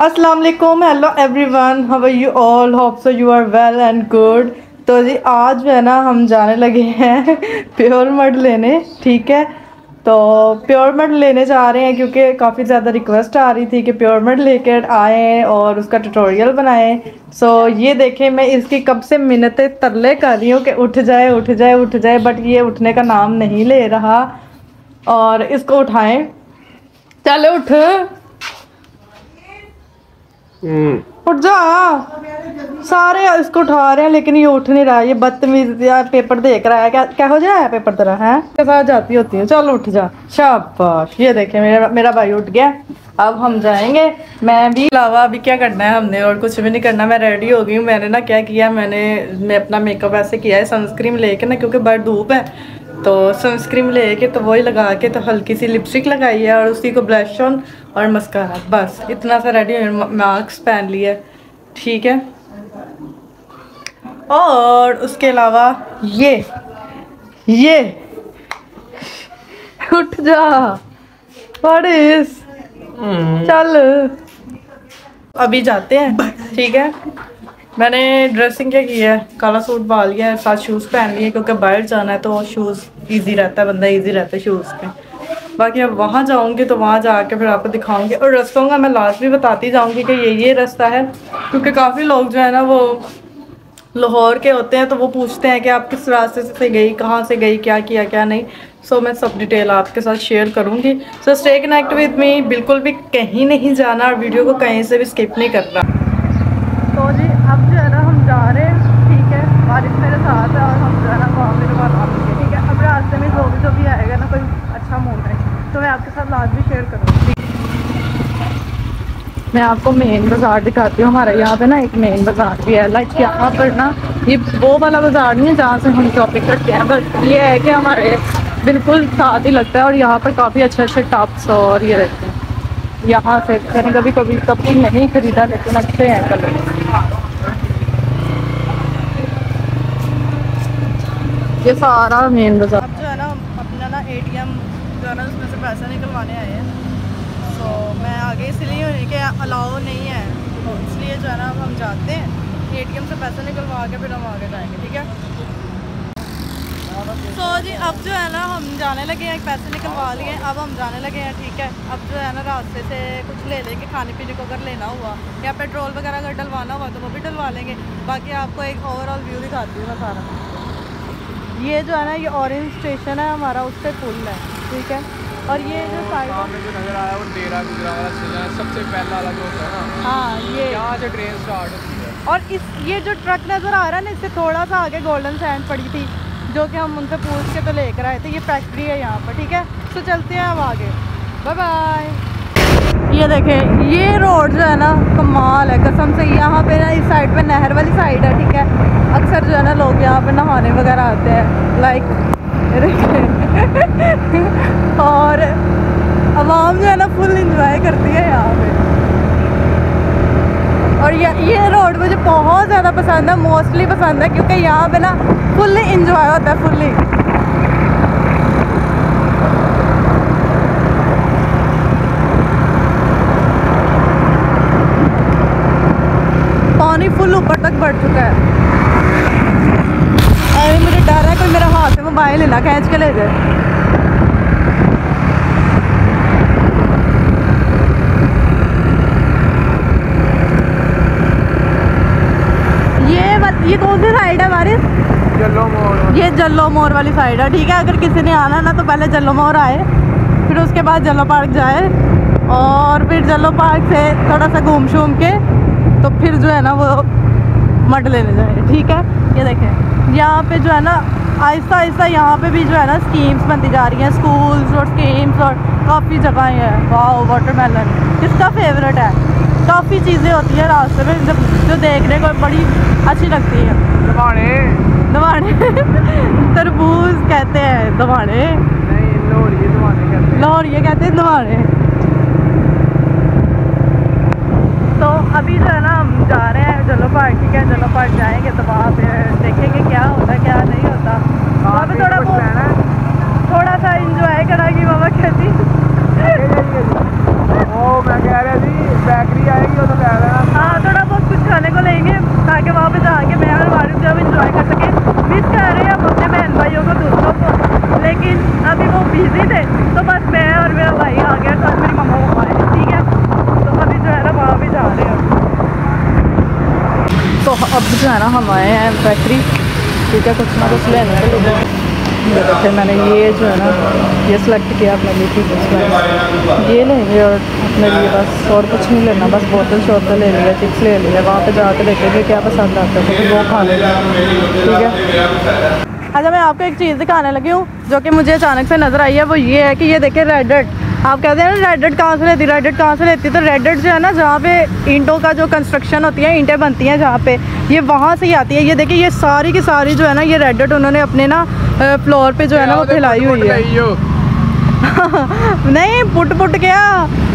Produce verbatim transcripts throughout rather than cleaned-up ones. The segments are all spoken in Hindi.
अस्सलाम वालेकुम, hello everyone, how are you all, hope so you are well and good. तो जी आज जो है ना हम जाने लगे हैं प्योर मड लेने, ठीक है। तो प्योर मड लेने जा रहे हैं क्योंकि काफ़ी ज़्यादा रिक्वेस्ट आ रही थी कि प्योर मड लेकर आएँ और उसका ट्यूटोरियल बनाएं। सो so, ये देखें मैं इसकी कब से मिन्नतें तरले कर रही हूँ कि उठ जाए उठ जाए उठ जाए, बट ये उठने का नाम नहीं ले रहा। और इसको उठाएं, चल उठ उठ जा, सारे इसको उठा रहे हैं लेकिन ये उठ नहीं रहा। ये बदतमीज यार पेपर देख रहा है, क्या क्या हो जाए पेपर तेरा है के साथ जाती होती है। चल उठ जा, शाबाश। ये देखें मेरा मेरा भाई उठ गया। अब हम जाएंगे, मैं भी अलावा अभी क्या करना है हमने, और कुछ भी नहीं करना। मैं रेडी हो गई हूँ। मैंने ना क्या किया, मैंने मैं अपना मेकअप ऐसे किया है सनस्क्रीन लेके ना, क्योंकि बड़ी धूप है तो सनस्क्रीन लेके तो वही लगा के, तो हल्की सी लिपस्टिक लगाई है और उसी को ब्लश ऑन और मस्कारा, बस इतना सा रेडी हो। मास्क पहन लिया, ठीक है। और उसके अलावा ये ये उठ जा, व्हाट इज, चल अभी जाते हैं, ठीक है। मैंने ड्रेसिंग क्या की है, काला सूट पा लिया है, साथ शूज़ पहन लिए क्योंकि बाहर जाना है तो शूज़ इजी रहता है, बंदा इजी रहता है शूज़ पे। बाकी अब वहाँ जाऊँगी तो वहाँ जाके फिर आपको दिखाऊंगी, और रस्तों का मैं लास्ट भी बताती जाऊँगी कि ये ये रास्ता है, क्योंकि काफ़ी लोग जो है ना वो लाहौर के होते हैं तो वो पूछते हैं कि आप किस रास्ते से गई, कहाँ से गई, क्या किया क्या नहीं। सो so, मैं सब डिटेल आपके साथ शेयर करूँगी। So stay connect with me, बिल्कुल भी कहीं नहीं जाना और वीडियो को कहीं से भी स्किप नहीं करना। तो जी अब जो है ना हम जा रहे हैं, ठीक है। बारिश मेरे साथ है और हम जो है ना वहाँ पर आ गए, ठीक है। अब रास्ते में जो भी जो भी आएगा ना कोई अच्छा मोड है तो मैं आपके साथ लास्ट भी शेयर करूँगी। मैं आपको मेन बाज़ार दिखाती हूँ। हमारे यहाँ पे ना एक मेन बाज़ार भी है, लाइक यहाँ पर ना ये वो वाला बाज़ार नहीं है जहाँ से हम शॉपिंग करते हैं, बट ये है कि हमारे बिल्कुल साथ ही लगता है। और यहाँ पर काफ़ी अच्छे अच्छे टॉप्स और ये रहते हैं। यहाँ से मैंने कभी कभी कपड़े नहीं खरीदा लेकिन अच्छे हैं कलर। ये सारा मेन बाजार। अब जो है ना अपना ना एटीएम जो है ना उसमें से पैसा निकलवाने आए हैं, तो मैं आगे इसलिए हूँ कि अलाउ नहीं है, तो इसलिए जो है ना हम जाते हैं एटीएम से पैसा निकलवा के फिर हम आगे जाएंगे, ठीक है। तो जी अब जो है ना हम जाने लगे हैं, पैसे निकलवा लिए, अब हम जाने लगे हैं, ठीक है। अब जो है ना रास्ते से कुछ ले लेंगे खाने पीने को, अगर लेना हुआ या पेट्रोल वगैरह अगर डलवाना हुआ तो वो भी डलवा लेंगे। बाकी आपको एक ओवरऑल व्यू दिखाती हूँ मैं सारा। ये जो है ना ये ऑरेंज स्टेशन है हमारा, उस पर पुल है, ठीक है। और ये जो साइड में जो नज़र आया वो डेरा गुजरा वाला स्टेशन है, सबसे पहला अलग होता है ना, हाँ। ये यहाँ से ट्रेन स्टार्ट होती है। और इस ये जो ट्रक नज़र आ रहा है ना, इससे थोड़ा सा आगे गोल्डन सैंड पड़ी थी जो कि हम उनसे पूछ के तो लेकर आए थे। ये फैक्ट्री है यहाँ पर, ठीक है। तो चलते हैं अब आगे, बाय बाय। ये देखें ये रोड जो है ना कमाल है कसम से। यहाँ पे ना इस साइड पे नहर वाली साइड है, ठीक है। अक्सर जो है ना लोग यहाँ पे नहाने वगैरह आते हैं, लाइक और आवाम जो है ना फुल इंजॉय करती है यहाँ पे। और ये ये रोड मुझे बहुत ज़्यादा पसंद है, मोस्टली पसंद है, क्योंकि यहाँ पे ना फुल्ली इंजॉय होता है, फुल्ली। पानी फुल ऊपर तक बढ़ चुका है। अरे मुझे डर है कोई मेरा हाथ में मोबाइल ले ना खींच के ले जाए। ये कौन सी साइड है हमारे, जल्लो मोड़, ये जल्लो मोड़ वाली साइड है, ठीक है। अगर किसी ने आना ना तो पहले जल्लो मोड़ आए, फिर उसके बाद जल्लो पार्क जाए, और फिर जल्लो पार्क से थोड़ा सा घूम शूम के तो फिर जो है ना वो मड लेने जाए, ठीक है। ये देखें यहाँ पे जो है ना आहिस्ता आहिस्ता यहाँ पे भी जो है ना स्कीम्स बनती जा रही हैं, स्कूल्स और स्कीम्स और काफ़ी जगहें हैं। वाह, वाटरमेलन किसका फेवरेट है। काफ़ी चीज़ें होती हैं रास्ते में जब जो देखने को बड़ी अच्छी लगती है। दवाने दवाने तरबूज कहते हैं, दवाने नहीं, लोहड़िये दवाने कहते हैं, लोहड़िये कहते हैं दवाने। तो अभी जो है ना हम जा रहे हैं जल्लो पार्क, ठीक है। जल्लो पार्क जाएंगे तो वहाँ पे देखेंगे क्या होता क्या नहीं होता। वहाँ पे थोड़ा बहुत थोड़ा सा इंजॉय कराएगी मामा कहती। ओ मैं कह रहा जी बैकरी आएगी ना हमारे यहाँ फैक्ट्री, ठीक है, कुछ ना कुछ लेना तो फिर मैंने ये जो है ना ये सेलेक्ट किया अपने लिए, ठीक है, ये लेंगे और अपने लिए बस और कुछ नहीं लेना, बस बोतल शोतल ले लिया, चिप्स ले लिया, वहाँ पे जाके देखेंगे क्या पसंद आता है तो वो खा लेना, ठीक है। अच्छा, मैं आपको एक चीज़ दिखाने लगी हूँ जो कि मुझे अचानक से नज़र आई है, वो ये है कि ये देखिए रेडेड, आप कहते हैं ना रेडेड कहाँ से लेती, रेडेड कहाँ से लेती, तो रेडेड जो है ना जहाँ पे ईंटों का जो कंस्ट्रक्शन होती है, ईंटें बनती हैं जहाँ पे, ये वहाँ से ही आती है। ये देखिए ये सारी की सारी जो है ना ये रेडेड उन्होंने अपने ना फ्लोर पर जो है ना वो फैलाई हुई है। नहीं पुट पुट गया,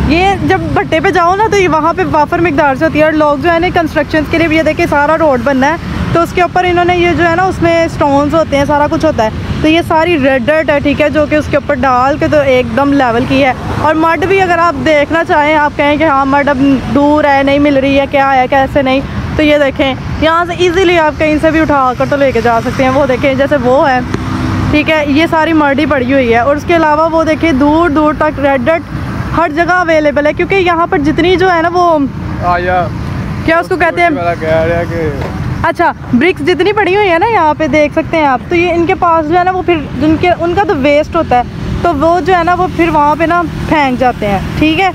ये जब भट्टे पे जाओ ना तो ये वहाँ पे वाफर मिकदार से होती है, और लोग जो है ना कंस्ट्रक्शन के लिए, ये देखिए सारा रोड बनना है तो उसके ऊपर इन्होंने ये जो है ना उसमें स्टोन्स होते हैं, सारा कुछ होता है, तो ये सारी रेड डर्ट है, ठीक है, जो कि उसके ऊपर डाल के तो एकदम लेवल की है। और मड भी अगर आप देखना चाहें, आप कहें कि हाँ मड अब दूर है, नहीं मिल रही है, क्या है कैसे नहीं, तो ये देखें यहाँ से ईज़िली आप कहीं से भी उठा कर तो लेके जा सकते हैं। वो देखें जैसे वो है, ठीक है, ये सारी मड ही पड़ी हुई है, और उसके अलावा वो देखें दूर दूर तक रेड डर्ट हर जगह अवेलेबल है, क्योंकि यहाँ पर जितनी जो है ना वो क्या उसको कहते हैं, अच्छा ब्रिक्स जितनी पड़ी हुई है ना यहाँ पे देख सकते हैं आप, तो ये इनके पास जो है ना वो फिर जिनके उनका तो वेस्ट होता है तो वो जो है ना वो फिर वहाँ पे ना फेंक जाते हैं, ठीक है।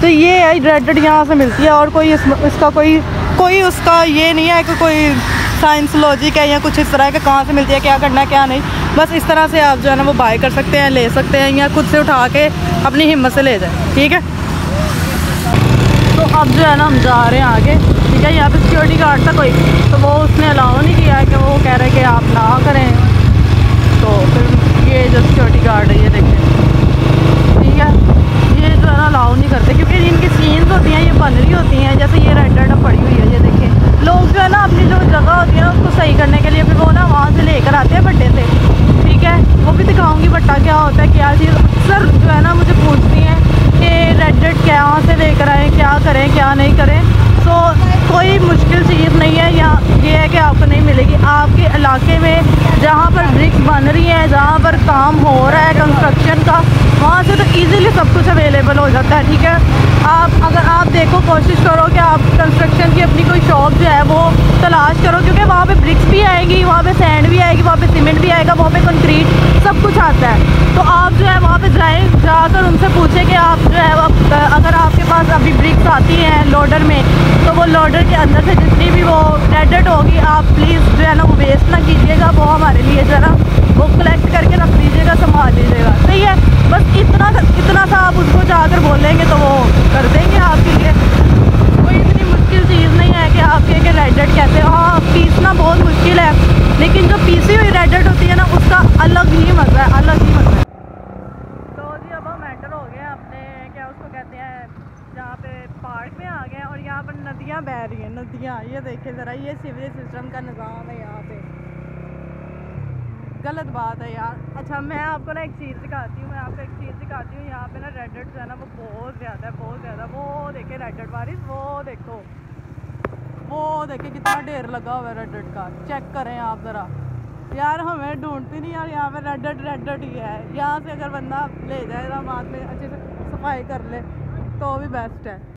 तो ये है रेडेड यहाँ से मिलती है, और कोई इस, इसका कोई कोई उसका ये नहीं है कि कोई साइंस लॉजिक है या कुछ इस तरह का, कहाँ से मिलती है, क्या करना है क्या नहीं, बस इस तरह से आप जो है ना वो बाय कर सकते हैं, ले सकते हैं, या खुद से उठा के अपनी हिम्मत से ले जाए, ठीक है। तो अब जो है ना हम जा रहे हैं आगे, ठीक है, यहाँ पे सिक्योरिटी गार्ड था कोई, तो वो उसने अलाउ नहीं किया है कि वो कह रहे कि आप ना करें, तो फिर ये जो सिक्योरिटी गार्ड है ये देखें, ठीक है, ये जो है ना अलाउ नहीं करते क्योंकि इनकी सीन्स होती हैं, ये बन रही होती हैं, जैसे ये रेड डर्ट पड़ी हुई है, ये देखें लोग जो है ना अपनी जो जगह होती है ना उसको सही करने के लिए फिर वो ना वहाँ से लेकर आते हैं भट्टे से, ठीक है, वो भी दिखाऊँगी भट्टा क्या होता है क्या चीज़। अक्सर जो है ना मुझे पूछती हैं कि रेड डर्ट क्या से लेकर आएँ, क्या करें क्या नहीं करें, तो कोई मुश्किल चीज़ नहीं है, या ये है कि आपको नहीं मिलेगी आपके इलाके में, जहाँ पर ब्रिक्स बन रही है, जहाँ पर काम हो रहा है कंस्ट्रक्शन का, वहाँ से तो इजीली सब कुछ अवेलेबल हो जाता है, ठीक है। आप अगर आप देखो कोशिश करो कि आप कंस्ट्रक्शन की अपनी कोई शॉप जो है वो तलाश करो, क्योंकि वहाँ पे ब्रिक्स भी आएगी, वहाँ पे सैंड भी आएगी, वहाँ पे सीमेंट भी आएगा, वहाँ पे कंक्रीट सब कुछ आता है, तो आप जो है वहाँ पे जाएँ, जाकर उनसे पूछें कि आप जो है अगर आपके पास अभी ब्रिक्स आती हैं लोडर में, तो वो लोडर के अंदर से जितनी भी वो रेडेड होगी आप प्लीज़ जो है ना वो वेस्ट ना कीजिएगा, वो हमारे लिए जो है ना वो कलेक्ट करके रख लीजिएगा, संभाल लीजिएगा, सही है, बस इतना इतना सा आप उसको जाकर बोलेंगे तो वो कर देंगे आपके लिए, कोई इतनी मुश्किल चीज़ नहीं है कि आपके के रेडेड कहते हैं, हाँ पीसना बहुत मुश्किल है, लेकिन जो पीसी हुई रेडेड होती है ना उसका अलग ही मज़ा है, अलग ही मज़ा है। नदियाँ बह रही हैं, नदियाँ, ये देखें ज़रा, ये सीवरेज सिस्टम का निज़ाम है यहाँ पे, गलत बात है यार। अच्छा मैं आपको ना एक चीज़ दिखाती हूँ, मैं आपको एक चीज़ दिखाती हूँ, यहाँ पे ना रेडेड जो है ना वो बहुत ज़्यादा है, बहुत ज़्यादा, वो देखे रेडेड बारिश, वो देखो, वो देखे कितना ढेर लगा हुआ है रेडेड का, चेक करें आप ज़रा, यार हमें ढूंढती नहीं यार, यहाँ पर रेडेड रेडेड ही है, यहाँ से अगर बंदा ले जाए ना बाद में अच्छे से सफाई कर ले तो भी बेस्ट है।